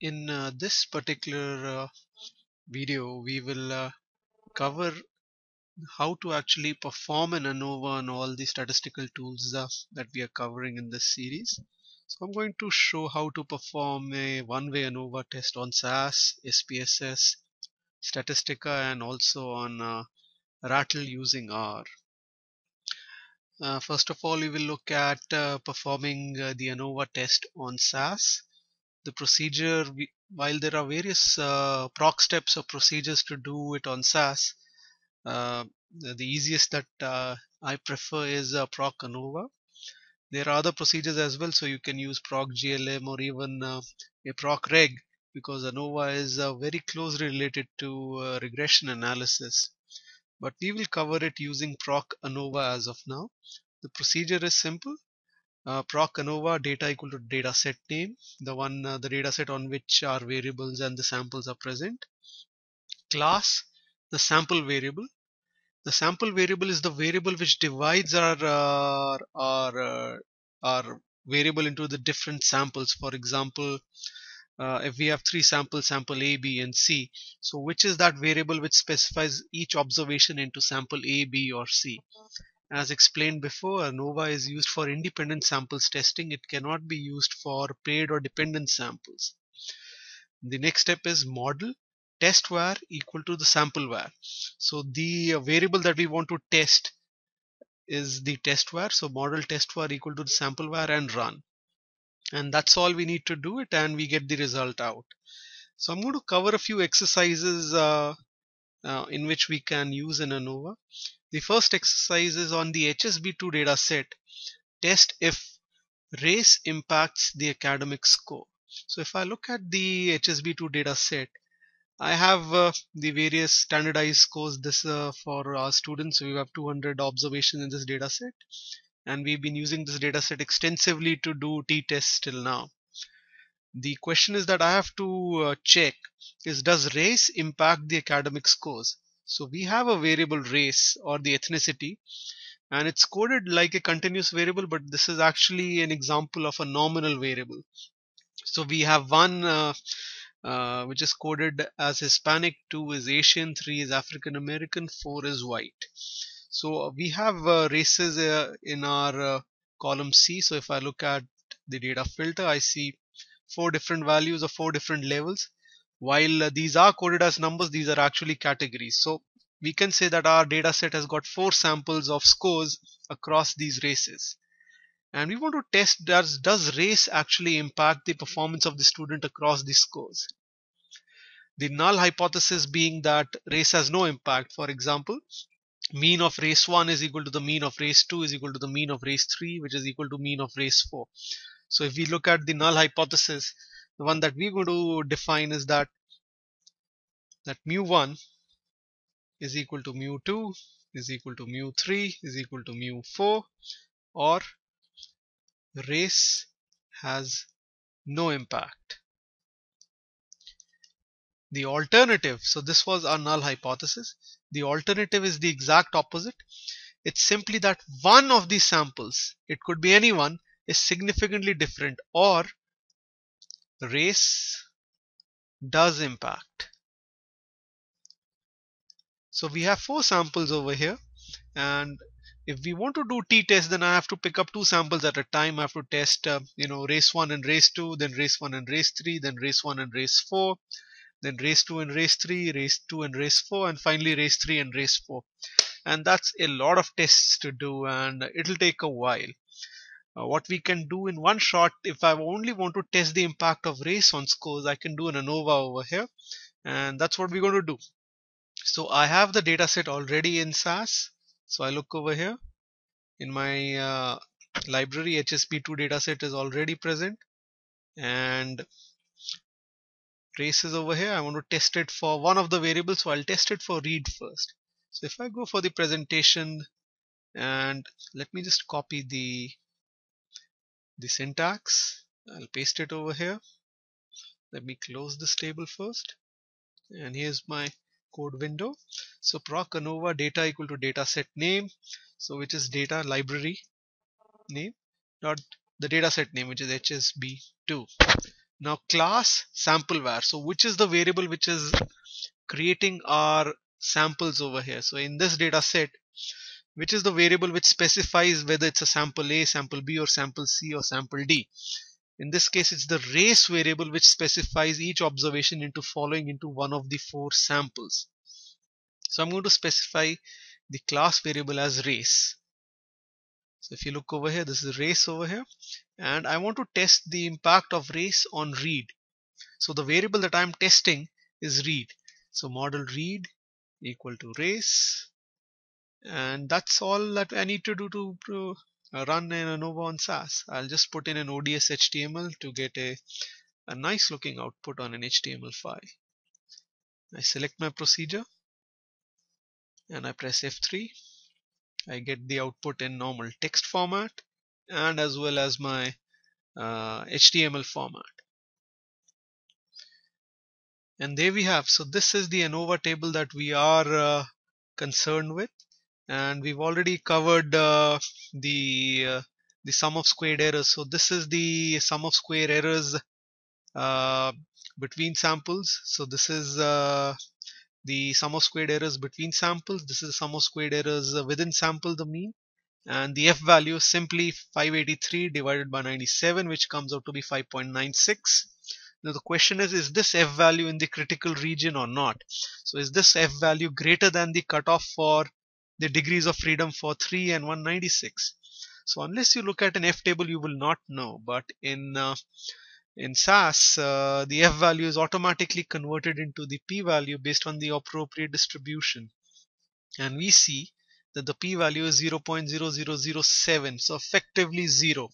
In this particular video, we will cover how to actually perform an ANOVA on all the statistical tools that we are covering in this series. So I'm going to show how to perform a one-way ANOVA test on SAS, SPSS, Statistica, and also on Rattle using R. First of all, we will look at performing the ANOVA test on SAS. The procedure, while there are various proc steps or procedures to do it on SAS, the easiest that I prefer is proc ANOVA. There are other procedures as well, so you can use proc GLM or even a proc reg, because ANOVA is very closely related to regression analysis. But we will cover it using proc ANOVA as of now. The procedure is simple. Proc ANOVA data equal to data set name, the data set on which our variables and the samples are present. Class, the sample variable. The sample variable is the variable which divides our variable into the different samples. For example, if we have three samples, sample A, B, and C, so which is that variable which specifies each observation into sample A, B, or C? As explained before, ANOVA is used for independent samples testing. It cannot be used for paired or dependent samples. The next step is model test var equal to the sample var. So the variable that we want to test is the test var. So model test var equal to the sample var and run. And that's all we need to do it, and we get the result out. So I'm going to cover a few exercises in which we can use an ANOVA. The first exercise is on the HSB2 data set. Test if race impacts the academic score. So if I look at the HSB2 data set, I have the various standardized scores for our students. So we have 200 observations in this data set, and we've been using this data set extensively to do t-tests till now. The question is that I have to check is, does race impact the academic scores? So we have a variable race or the ethnicity, and it's coded like a continuous variable, but this is actually an example of a nominal variable. So we have one which is coded as Hispanic, 2 is Asian, 3 is African American, 4 is white. So we have races in our column C. So if I look at the data filter, I see 4 different values of 4 different levels. While these are coded as numbers, these are actually categories. So we can say that our data set has got 4 samples of scores across these races. And we want to test, does race actually impact the performance of the student across these scores? The null hypothesis being that race has no impact. For example, mean of race 1 is equal to the mean of race 2 is equal to the mean of race 3, which is equal to mean of race 4. So if we look at the null hypothesis, the one that we're going to define is that mu1 is equal to mu2 is equal to mu3 is equal to mu4, or race has no impact. The alternative, so this was our null hypothesis. The alternative is the exact opposite. It's simply that one of these samples, it could be any one, is significantly different, or race does impact. So we have 4 samples over here, and if we want to do t-test, then I have to pick up 2 samples at a time. I have to test race 1 and race 2, then race 1 and race 3, then race 1 and race 4, then race 2 and race 3, race 2 and race 4, and finally race 3 and race 4. And that's a lot of tests to do, and it'll take a while. What we can do in one shot, if I only want to test the impact of race on scores, I can do an ANOVA over here, and that's what we're going to do. So I have the data set already in SAS. So I look over here in my library. HSB2 data set is already present, and race is over here. I want to test it for one of the variables, so I'll test it for read first. So if I go for the presentation, and let me just copy the syntax, I'll paste it over here. Let me close this table first, and here's my code window. So proc ANOVA data equal to data set name, so which is data library name, not the data set name, which is HSB2. Now class sample_var. So which is the variable which is creating our samples over here? So in this data set, which is the variable which specifies whether it's a sample A, sample B, or sample C, or sample D. In this case, it's the race variable which specifies each observation into following into one of the four samples. So I'm going to specify the class variable as race. So if you look over here, this is race over here, and I want to test the impact of race on read. So the variable that I'm testing is read. So model read equal to race. And that's all that I need to do to run an ANOVA on SAS. I'll just put in an ODS HTML to get a nice looking output on an HTML file. I select my procedure and I press F3. I get the output in normal text format and as well as my HTML format. And there we have. So this is the ANOVA table that we are concerned with. And we've already covered the sum of squared errors. So this is the sum of square errors between samples. So this is the sum of squared errors between samples. This is the sum of squared errors within sample, the mean. And the F value is simply 583 divided by 97, which comes out to be 5.96. Now the question is this F value in the critical region or not? So is this F value greater than the cutoff for the degrees of freedom for 3 and 196. So unless you look at an F table, you will not know. But in SAS, the F value is automatically converted into the P value based on the appropriate distribution. And we see that the P value is 0.0007, so effectively 0.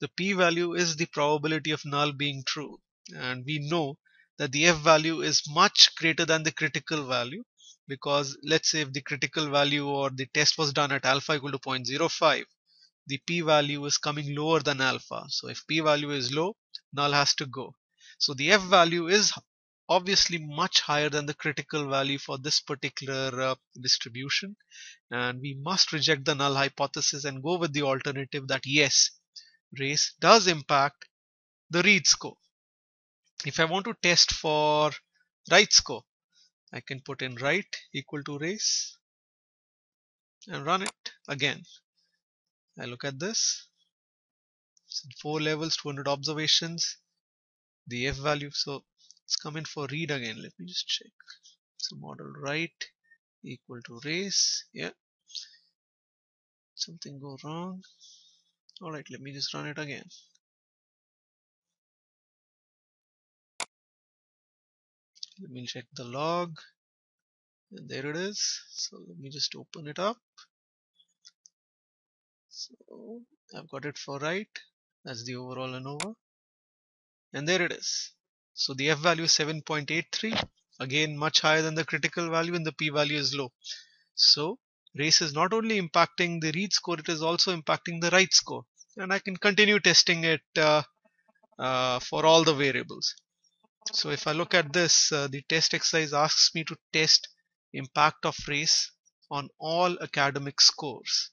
The P value is the probability of null being true. And we know that the F value is much greater than the critical value, because let's say if the critical value or the test was done at alpha equal to 0.05, the p-value is coming lower than alpha. So if p-value is low, null has to go. So the f-value is obviously much higher than the critical value for this particular distribution. And we must reject the null hypothesis and go with the alternative that yes, race does impact the read score. If I want to test for write score, I can put in write equal to race and run it again. I look at this. So 4 levels, 200 observations, the F value. So it's coming for read again. Let me just check. So model write equal to race. Yeah. Something go wrong. Alright, let me just run it again. Let me check the log, and there it is. So let me just open it up. So I've got it for right. That's the overall ANOVA, and there it is. So the F value is 7.83, again much higher than the critical value, and the P value is low. So race is not only impacting the read score, it is also impacting the write score. And I can continue testing it for all the variables. So if I look at this, the test exercise asks me to test impact of race on all academic scores.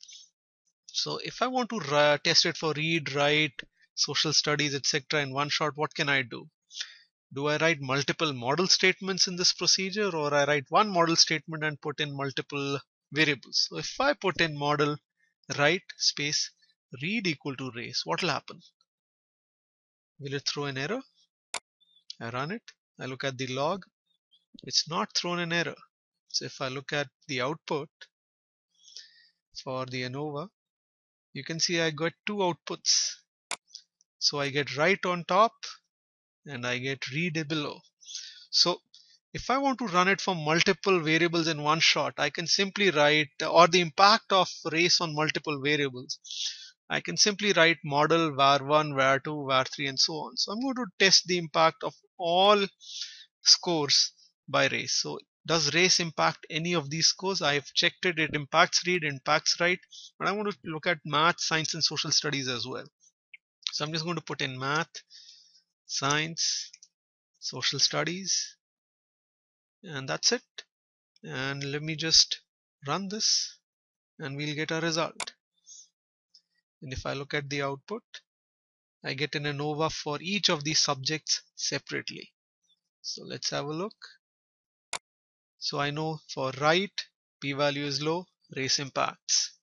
So if I want to test it for read, write, social studies, etc. in one shot, what can I do? Do I write multiple model statements in this procedure, or I write one model statement and put in multiple variables? So if I put in model write space read equal to race, what will happen? Will it throw an error? I run it, I look at the log, it's not thrown an error. So if I look at the output for the ANOVA, you can see I got two outputs. So I get write on top and I get read below. So if I want to run it for multiple variables in one shot, I can simply write, or the impact of race on multiple variables, I can simply write model var1, var2, var3, and so on. So I'm going to test the impact of all scores by race. So does race impact any of these scores? I have checked it. It impacts read, impacts write. But I want to look at math, science, and social studies as well. So I'm just going to put in math, science, social studies, and that's it. And let me just run this, and we'll get a result. And if I look at the output, I get an ANOVA for each of these subjects separately. So let's have a look. So I know for right, p-value is low, race impacts.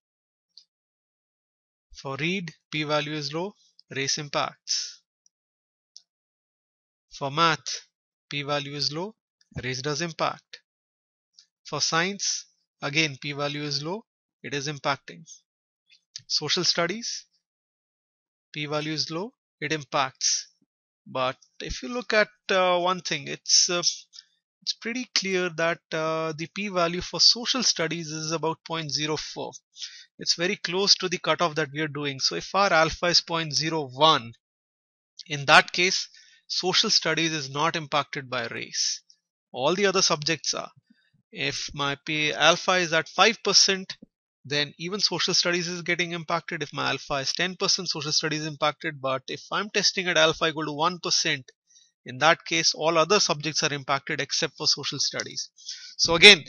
For read, p-value is low, race impacts. For math, p-value is low, race does impact. For science, again p-value is low, it is impacting. Social studies, p-value is low, it impacts. But if you look at one thing, it's pretty clear that the p-value for social studies is about 0.04. It's very close to the cutoff that we are doing. So if our alpha is 0.01, in that case, social studies is not impacted by race. All the other subjects are. If my alpha is at 5%, then even social studies is getting impacted. If my alpha is 10%, social studies is impacted. But if I'm testing at alpha equal to 1%, in that case, all other subjects are impacted except for social studies. So again,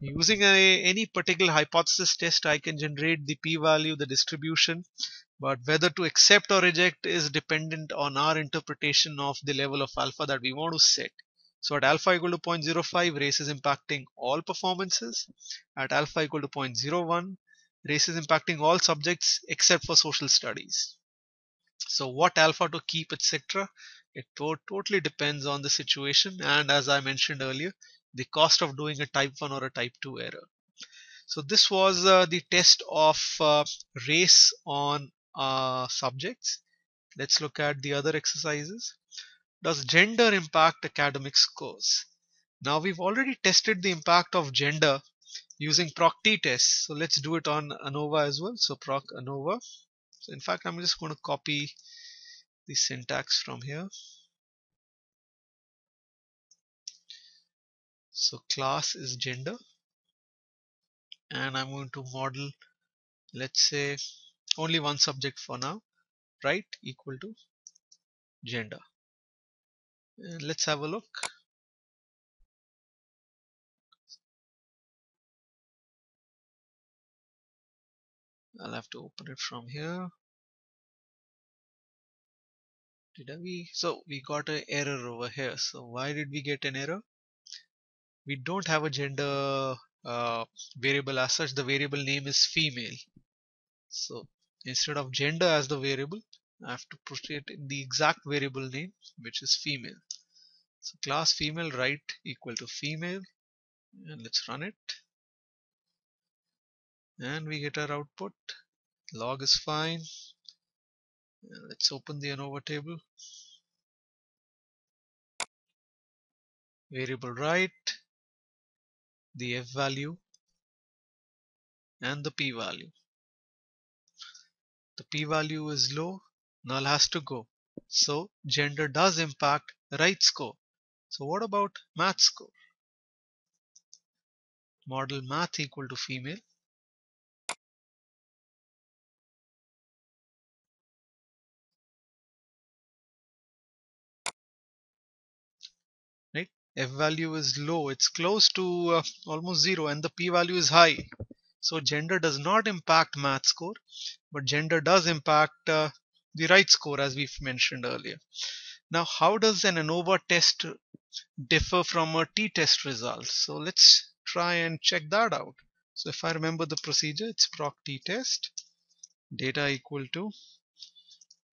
using any particular hypothesis test, I can generate the p-value, the distribution. But whether to accept or reject is dependent on our interpretation of the level of alpha that we want to set. So at alpha equal to 0.05, race is impacting all performances. At alpha equal to 0.01, race is impacting all subjects except for social studies. So what alpha to keep, etc. It totally depends on the situation, and as I mentioned earlier, the cost of doing a type 1 or a type 2 error. So this was the test of race on subjects. Let's look at the other exercises. Does gender impact academic scores? Now we've already tested the impact of gender using PROC-T tests. So let's do it on ANOVA as well. So PROC ANOVA. So in fact, I'm just going to copy the syntax from here. So class is gender, and I'm going to model, let's say, only one subject for now, right, equal to gender. And let's have a look. I'll have to open it from here. So we got an error over here. So why did we get an error? We don't have a gender variable as such. The variable name is female. So instead of gender as the variable, I have to put it in the exact variable name, which is female. So class female right equal to female, and let's run it, and we get our output. Log is fine. Let's open the ANOVA table. Variable right, the F value, and the P value. The P value is low, null has to go. So gender does impact right score. So what about math score? Model math equal to female. Right? F value is low. It's close to almost zero, and the P value is high. So gender does not impact math score, but gender does impact the right score, as we've mentioned earlier. Now, how does an ANOVA test differ from a t-test result? So let's try and check that out. So if I remember the procedure, it's PROC t-test, data equal to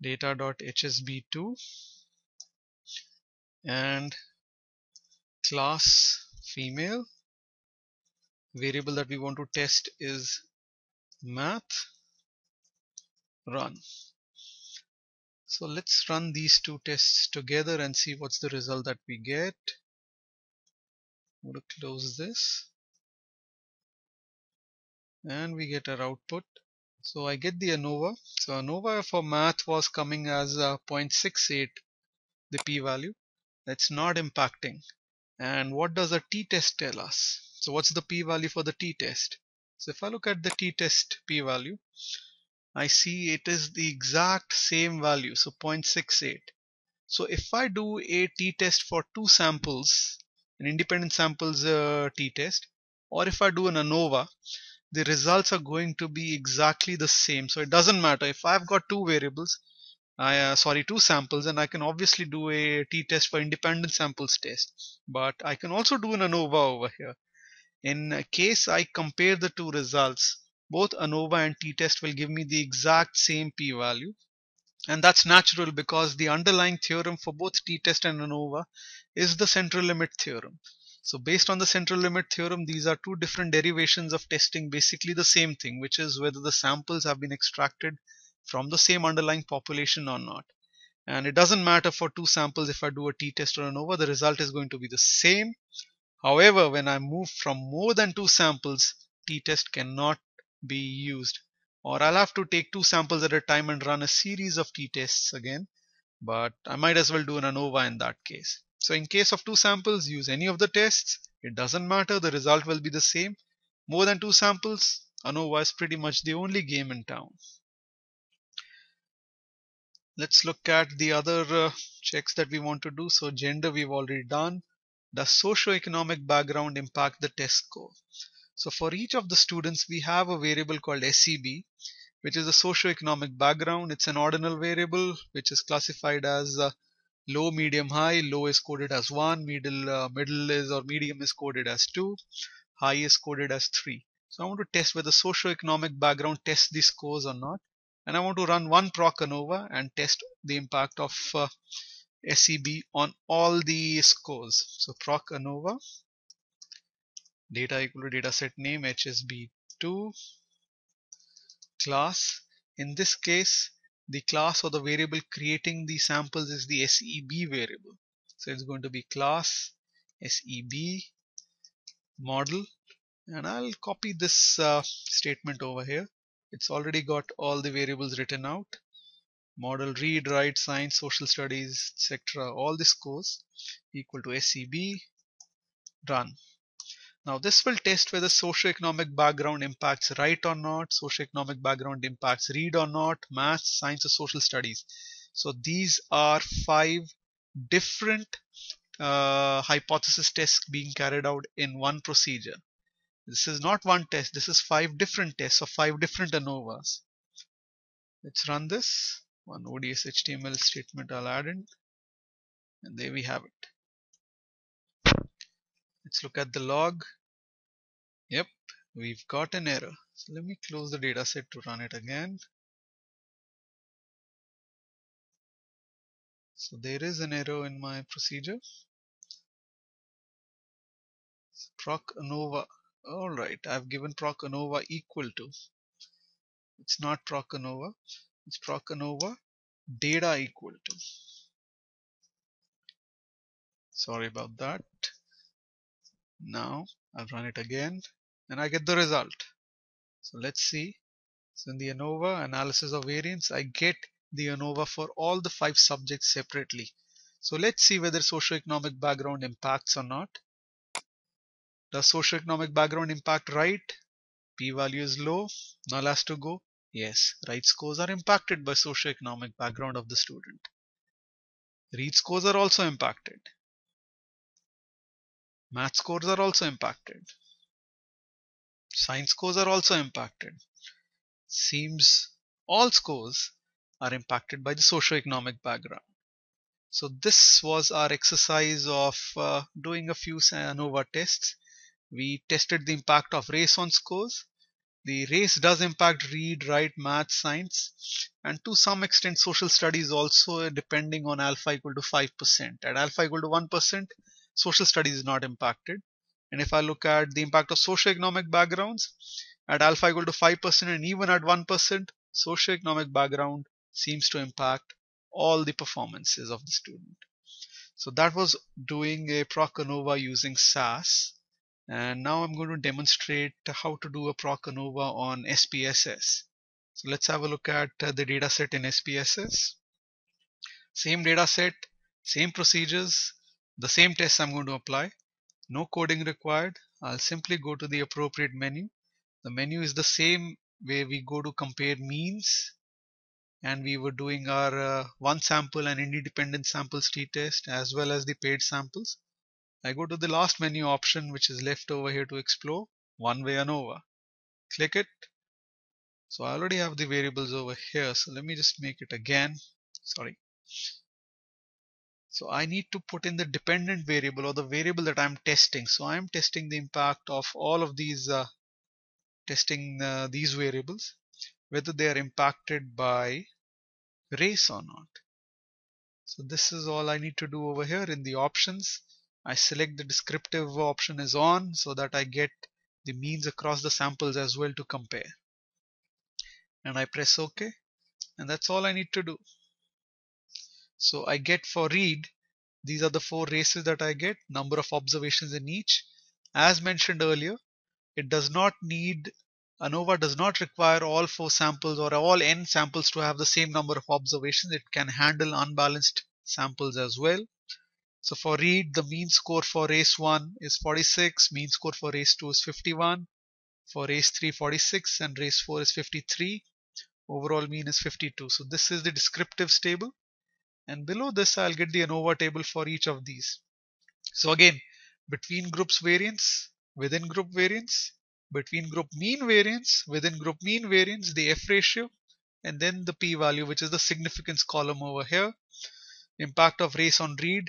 data.hsb2, and class female. Variable that we want to test is math. Run. So let's run these two tests together and see what's the result that we get. I'm going to close this, and we get our output. So I get the ANOVA. So ANOVA for math was coming as 0.68, the p-value. That's not impacting. And what does a t-test tell us? So what's the p-value for the t-test? So if I look at the t-test p-value, I see it is the exact same value, so 0.68. So if I do a t-test for two samples, an independent samples t-test, or if I do an ANOVA, the results are going to be exactly the same. So it doesn't matter if I've got two variables, two samples, and I can obviously do a t-test for independent samples test, but I can also do an ANOVA over here. In case I compare the two results, both ANOVA and t-test will give me the exact same p-value, and that's natural because the underlying theorem for both t-test and ANOVA is the central limit theorem. So based on the central limit theorem, these are two different derivations of testing basically the same thing, which is whether the samples have been extracted from the same underlying population or not. And it doesn't matter for two samples if I do a t-test or an ANOVA, the result is going to be the same. However, when I move from more than two samples, t-test cannot be used, or I'll have to take two samples at a time and run a series of t-tests again, but I might as well do an ANOVA in that case. So in case of two samples, use any of the tests, it doesn't matter, the result will be the same. More than two samples, ANOVA is pretty much the only game in town. Let's look at the other checks that we want to do. So gender we've already done. Does socioeconomic background impact the test score? So for each of the students, we have a variable called SEB, which is the socioeconomic background. It's an ordinal variable, which is classified as low, medium, high. Low is coded as 1, medium is coded as 2, high is coded as 3. So I want to test whether socioeconomic background tests these scores or not. And I want to run one proc ANOVA and test the impact of SEB on all the scores. So proc ANOVA, data equal to dataset name HSB2, class. In this case, the class or the variable creating the samples is the SEB variable. So it's going to be class SEB model, and I'll copy this statement over here. It's already got all the variables written out: model, read, write, science, social studies, etc. All the scores equal to SEB, run. Now this will test whether socioeconomic background impacts write or not, socioeconomic background impacts read or not, math, science, or social studies. So these are 5 different hypothesis tests being carried out in one procedure. This is not one test, this is 5 different tests of 5 different ANOVAs. Let's run this. One ODS HTML statement I'll add in, and there we have it. Let's look at the log. Yep, we've got an error. So let me close the dataset to run it again. So there is an error in my procedure. So proc ANOVA. Alright, I've given proc ANOVA equal to, it's not proc ANOVA, it's proc ANOVA data equal to. Sorry about that. Now I'll run it again and I get the result. So let's see. So in the ANOVA analysis of variance, I get the ANOVA for all the 5 subjects separately. So let's see whether socioeconomic background impacts or not. Does socioeconomic background impact write? P-value is low, null has to go. Yes, write scores are impacted by socioeconomic background of the student. Read scores are also impacted. Math scores are also impacted. Science scores are also impacted. Seems all scores are impacted by the socioeconomic background. So this was our exercise of doing a few ANOVA tests. We tested the impact of race on scores. The race does impact read, write, math, science, and to some extent social studies also, depending on alpha equal to 5%. At alpha equal to 1%, social studies is not impacted. And if I look at the impact of socioeconomic backgrounds, at alpha equal to 5% and even at 1%, socioeconomic background seems to impact all the performances of the student. So that was doing a proc ANOVA using SAS. And now I'm going to demonstrate how to do a proc ANOVA on SPSS. So let's have a look at the data set in SPSS. Same data set, same procedures, the same tests I'm going to apply. No coding required. I'll simply go to the appropriate menu. The menu is the same where we go to compare means, and we were doing our one sample and independent samples t-test as well as the paid samples. I go to the last menu option which is left over here to explore, one-way ANOVA. Click it. So I already have the variables over here, so let me just make it again. sorry. So I need to put in the dependent variable or the variable that I'm testing. So I'm testing the impact of all of these, testing these variables, whether they are impacted by race or not. So this is all I need to do over here in the options. I select the descriptive option is on so that I get the means across the samples as well to compare. And I press OK, and that's all I need to do. So I get for read, these are the four races that I get, number of observations in each. As mentioned earlier, it does not need, ANOVA does not require all four samples or all n samples to have the same number of observations. It can handle unbalanced samples as well. So for read, the mean score for race 1 is 46, mean score for race 2 is 51, for race 3 46, and race 4 is 53. Overall mean is 52. So this is the descriptives table, and below this I'll get the ANOVA table for each of these. So again, between groups variance, within group variance, between group mean variance, within group mean variance, the F ratio, and then the p-value, which is the significance column over here. Impact of race on read,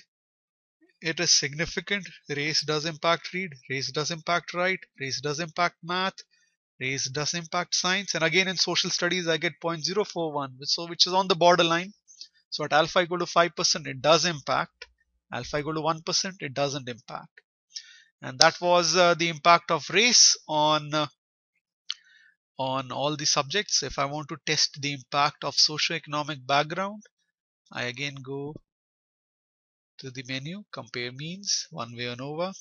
it is significant. Race does impact read, race does impact write, race does impact math, race does impact science, and again in social studies I get 0.041, which is on the borderline. So at alpha equal to 5% it does impact, alpha equal to 1% it doesn't impact. And that was the impact of race on all the subjects. If I want to test the impact of socioeconomic background, I again go to the menu, compare means, one-way ANOVA.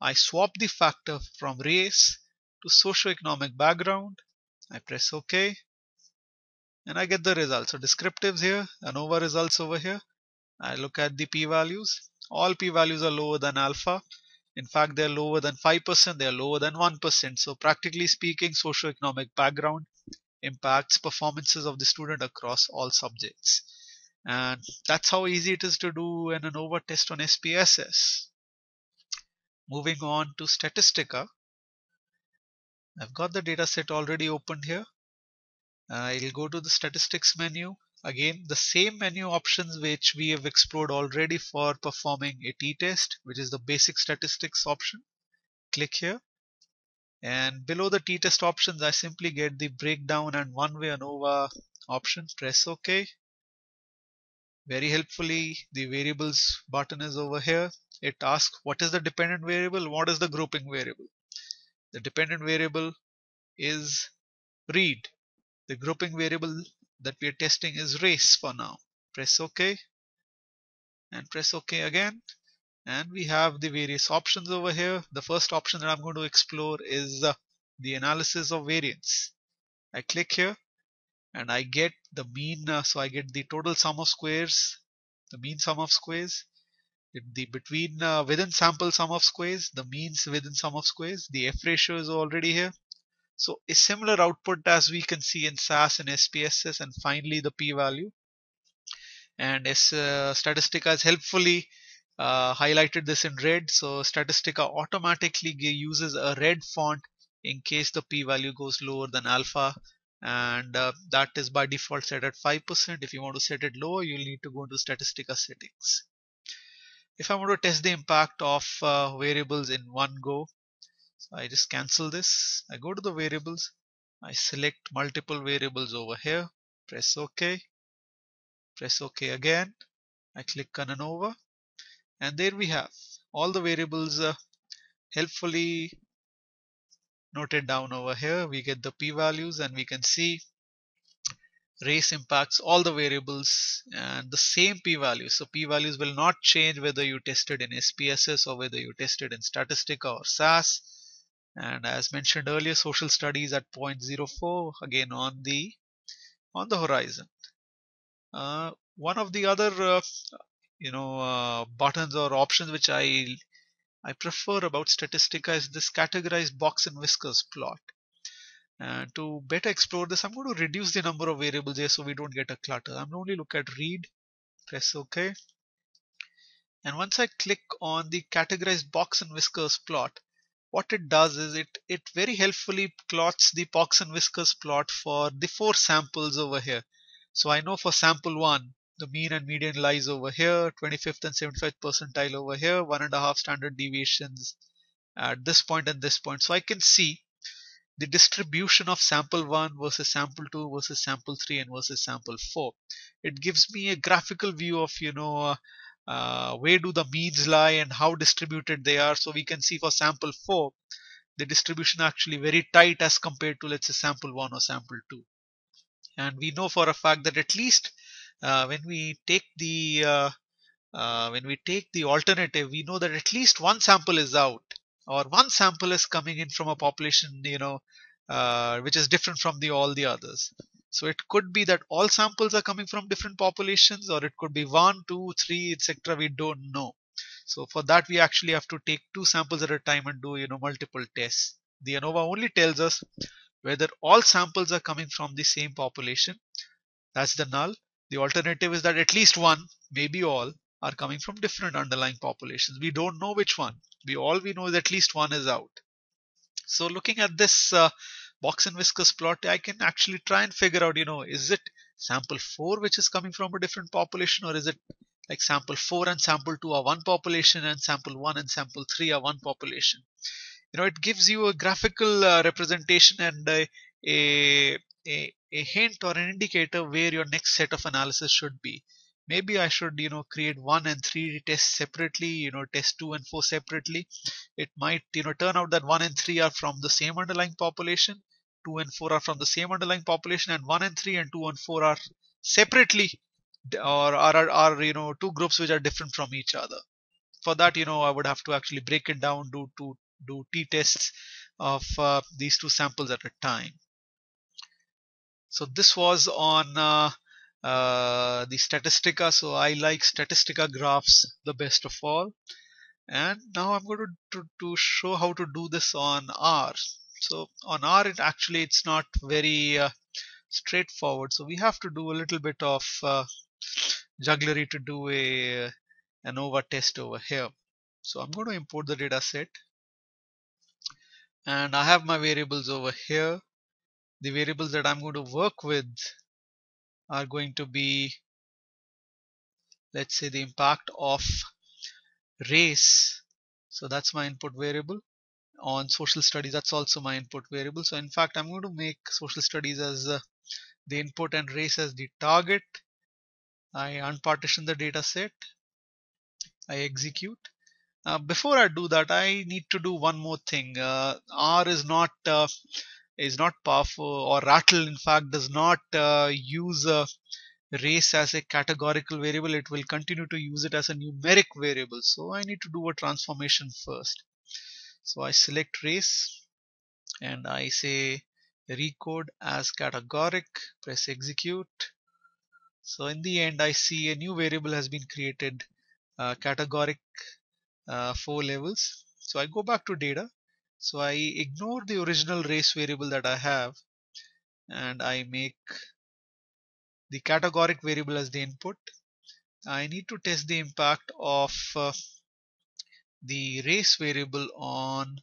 I swap the factor from race to socioeconomic background. I press OK, and I get the results. So descriptives here, ANOVA results over here. I look at the p-values. All p-values are lower than alpha. In fact, they're lower than 5%, they're lower than 1%. So practically speaking, socioeconomic background impacts performances of the student across all subjects. And that's how easy it is to do an ANOVA test on SPSS. Moving on to Statistica. I've got the data set already opened here. I'll go to the statistics menu. Again, the same menu options which we have explored already for performing a t-test, which is the basic statistics option. Click here, and below the t-test options I simply get the breakdown and one-way ANOVA option. Press OK. Very helpfully, the variables button is over here. It asks what is the dependent variable, what is the grouping variable. The dependent variable is read. The grouping variable that we are testing is race for now. Press OK and press OK again, and we have the various options over here. The first option that I'm going to explore is the analysis of variance. I click here and I get the mean, so I get the total sum of squares, the mean sum of squares, the within sample sum of squares, the means within sum of squares, the F ratio is already here. So a similar output as we can see in SAS and SPSS, and finally the p-value. And Statistica has helpfully highlighted this in red. So Statistica automatically uses a red font in case the p-value goes lower than alpha, and that is by default set at 5%. If you want to set it lower, you'll need to go into Statistica settings. If I want to test the impact of variables in one go, so I just cancel this. I go to the variables. I select multiple variables over here. Press OK. Press OK again. I click on ANOVA, and there we have all the variables helpfully noted down over here. We get the p-values, and we can see race impacts all the variables and the same p-values. So p-values will not change whether you tested in SPSS or whether you tested in Statistica or SAS. And as mentioned earlier, social studies at 0.04, again on the horizon. One of the other buttons or options which I prefer about Statistica is this categorized box and whiskers plot. And to better explore this, I'm going to reduce the number of variables here so we don't get a clutter. I'm only look at read. Press OK. And once I click on the categorized box and whiskers plot, what it does is it very helpfully plots the box and whiskers plot for the four samples over here. So I know for sample 1 The mean and median lies over here, 25th and 75th percentile over here, 1.5 standard deviations at this point and this point. So I can see the distribution of sample 1 versus sample 2 versus sample 3 and versus sample 4. It gives me a graphical view of, you know, where do the means lie and how distributed they are. So we can see for sample 4, the distribution actually very tight as compared to, let's say, sample 1 or sample 2. And we know for a fact that at least when we take the alternative, we know that at least one sample is out, or one sample is coming in from a population, you know, which is different from all the others. So it could be that all samples are coming from different populations, or it could be 1, 2, 3, etc. We don't know. So for that, we actually have to take two samples at a time and do, you know, multiple tests. The ANOVA only tells us whether all samples are coming from the same population. That's the null. The alternative is that at least one, maybe all, are coming from different underlying populations. We don't know which one. All we know is at least one is out. So looking at this box and whiskers plot, I can actually try and figure out, you know, is it sample 4 which is coming from a different population, or is it like sample 4 and sample 2 are one population and sample 1 and sample 3 are one population. You know, it gives you a graphical representation and a hint or an indicator where your next set of analysis should be. Maybe I should, you know, create 1 and 3 tests separately, you know, test 2 and 4 separately. It might, you know, turn out that 1 and 3 are from the same underlying population, 2 and 4 are from the same underlying population, and 1 and 3 and 2 and 4 are separately, or are you know, two groups which are different from each other. For that, you know, I would have to actually break it down, do t-tests of these two samples at a time. So this was on the Statistica. So I like Statistica graphs the best of all. And now I'm going to show how to do this on R. So on R, it's not very straightforward. So we have to do a little bit of jugglery to do an ANOVA test over here. So I'm going to import the data set. And I have my variables over here. The variables that I'm going to work with are going to be, let's say, the impact of race. So that's my input variable. On social studies, that's also my input variable. So in fact, I'm going to make social studies as the input and race as the target. I unpartition the data set. I execute. Before I do that, I need to do one more thing. R is not powerful, or Rattle in fact does not use race as a categorical variable. It will continue to use it as a numeric variable. So I need to do a transformation first. So I select race and I say recode as categoric, press execute. So in the end, I see a new variable has been created, categoric. 4 levels. So I go back to data. So I ignore the original race variable that I have, and I make the categoric variable as the input. I need to test the impact of the race variable on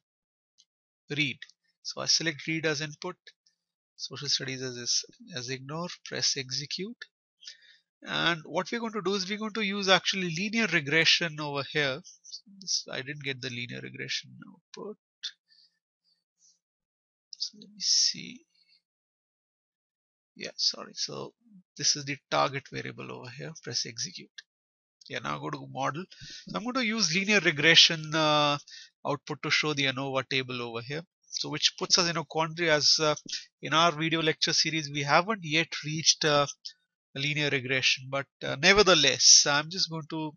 read. So I select read as input, social studies as ignore, press execute. And what we're going to do is we're going to use actually linear regression over here. So this, I didn't get the linear regression output. So let me see. Yeah, sorry. So this is the target variable over here. Press execute. Yeah, now go to model. So I'm going to use linear regression output to show the ANOVA table over here. So which puts us in a quandary, as in our video lecture series, we haven't yet reached linear regression, but nevertheless, I'm just going to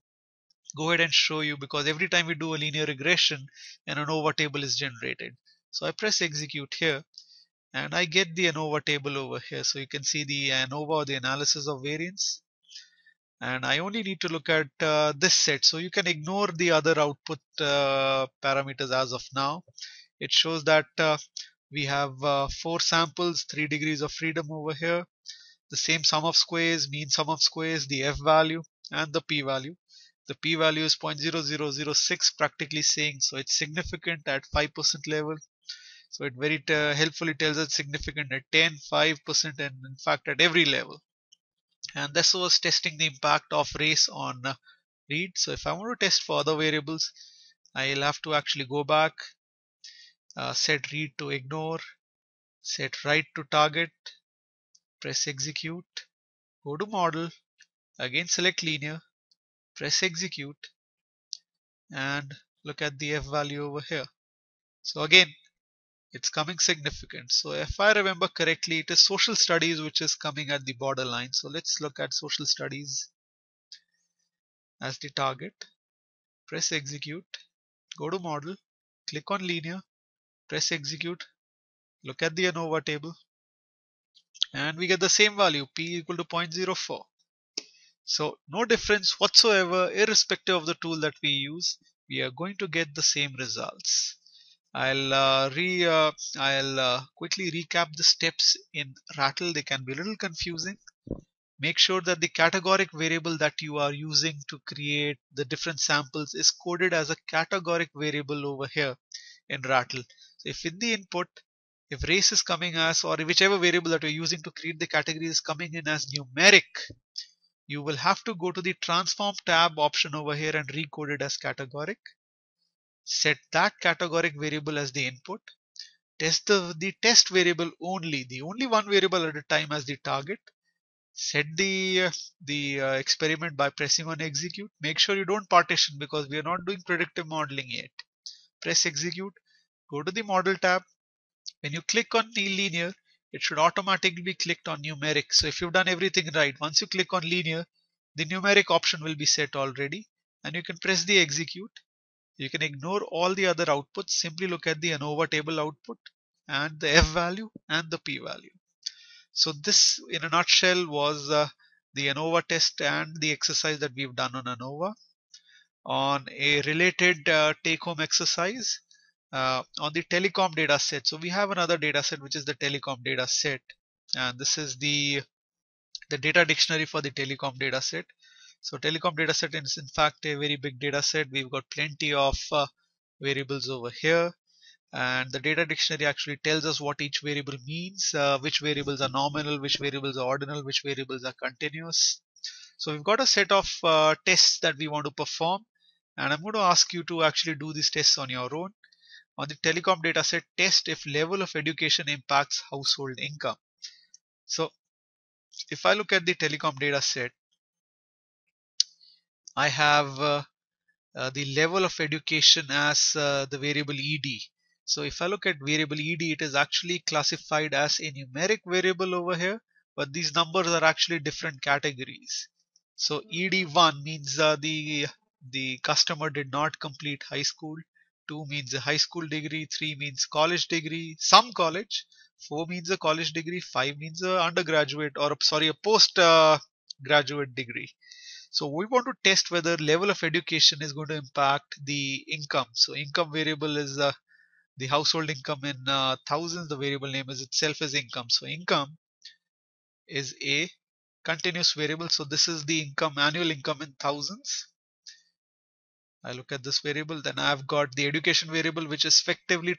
go ahead and show you, because every time we do a linear regression, an ANOVA table is generated. So I press execute here and I get the ANOVA table over here. So you can see the ANOVA, or the analysis of variance, and I only need to look at this set. So you can ignore the other output parameters as of now. It shows that we have 4 samples, 3 degrees of freedom over here, the same sum of squares, mean sum of squares, the F value and the P value. The P value is 0.0006, practically saying, so it's significant at 5% level. So it very helpfully tells us significant at 10, 5%, and in fact at every level. and this was testing the impact of race on read. So if I want to test for other variables, I'll have to actually go back, set read to ignore, set write to target, press execute, go to model, again select linear, press execute, and look at the F value over here. So again, it's coming significant. So if I remember correctly, it is social studies which is coming at the borderline. So let's look at social studies as the target. Press execute, go to model, click on linear, press execute, look at the ANOVA table, and we get the same value, p equal to 0.04. So no difference whatsoever, irrespective of the tool that we use, we are going to get the same results. I'll quickly recap the steps in Rattle. They can be a little confusing. Make sure that the categoric variable that you are using to create the different samples is coded as a categoric variable over here in Rattle. So if in the input, if race is coming as, or whichever variable that you're using to create the category is coming in as numeric, you will have to go to the transform tab option over here and recode it as categoric. Set that categoric variable as the input. Test the test variable only, the only one variable at a time, as the target. Set the experiment by pressing on execute. Make sure you don't partition because we are not doing predictive modeling yet. Press execute, go to the model tab. When you click on linear, it should automatically be clicked on numeric. So if you've done everything right, once you click on linear, the numeric option will be set already, and you can press the execute. You can ignore all the other outputs, simply look at the ANOVA table output and the F value and the P value. So this in a nutshell was the ANOVA test and the exercise that we've done on ANOVA. On a related take-home exercise, on the telecom data set, so we have another data set which is the telecom data set, and this is the data dictionary for the telecom data set. So telecom data set is in fact a very big data set. We've got plenty of variables over here, and the data dictionary actually tells us what each variable means, which variables are nominal, which variables are ordinal, which variables are continuous. So we've got a set of tests that we want to perform, and I'm going to ask you to actually do these tests on your own. On the telecom data set, test if level of education impacts household income. So if I look at the telecom data set, I have the level of education as the variable ED. So if I look at variable ED, it is actually classified as a numeric variable over here, but these numbers are actually different categories. So ED1 means the customer did not complete high school. 2 means a high school degree, 3 means college degree, some college, 4 means a college degree, 5 means a undergraduate, or sorry, a post graduate degree. So we want to test whether level of education is going to impact the income. So income variable is the household income in thousands. The variable name is itself is income. So income is a continuous variable. So this is the income, annual income in thousands. I look at this variable, then I've got the education variable, which effectively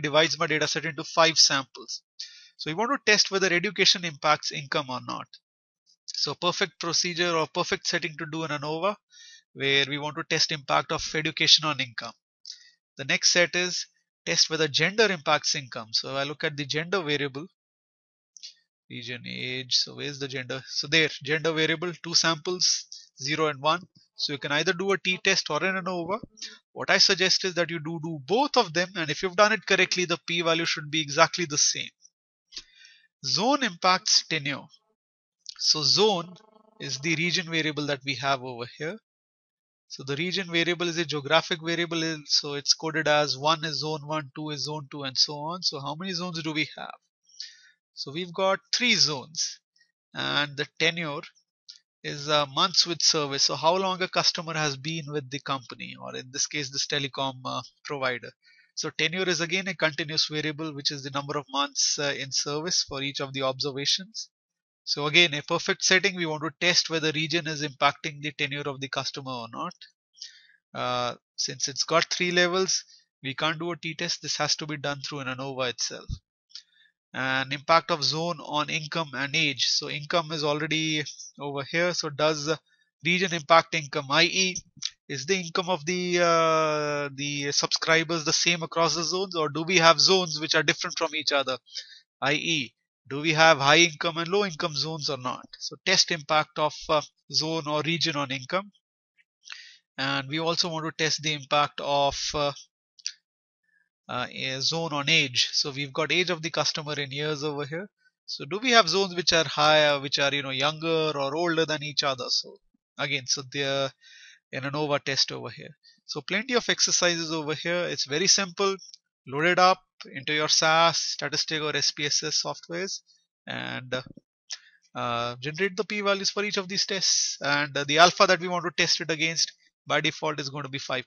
divides my data set into 5 samples. So we want to test whether education impacts income or not. So perfect procedure or perfect setting to do an ANOVA, where we want to test impact of education on income. The next set is test whether gender impacts income. So I look at the gender variable, region, age. So where's the gender? So there, gender variable, 2 samples, 0 and 1. So you can either do a t-test or an ANOVA. What I suggest is that you do both of them, and if you've done it correctly, the p-value should be exactly the same. Zone impacts tenure. So zone is the region variable that we have over here. So the region variable is a geographic variable, so it's coded as 1 is zone 1, 2 is zone 2, and so on. So how many zones do we have? So we've got 3 zones, and the tenure is months with service. So how long a customer has been with the company, or in this case this telecom provider. So tenure is again a continuous variable, which is the number of months in service for each of the observations. So again, a perfect setting. We want to test whether region is impacting the tenure of the customer or not. Since it's got 3 levels, we can't do a t-test. This has to be done through an ANOVA itself. and impact of zone on income and age. So income is already over here. So does region impact income, i.e. is the income of the subscribers the same across the zones, or do we have zones which are different from each other, i.e. do we have high income and low income zones or not? So test impact of zone or region on income. And we also want to test the impact of a zone on age. So we've got age of the customer in years over here. So do we have zones which are higher, which are, you know, younger or older than each other? So again, so they're an ANOVA test over here. So plenty of exercises over here. It's very simple. Load it up into your SAS, Statistic or SPSS softwares, and generate the p-values for each of these tests. And the alpha that we want to test it against by default is going to be 5%.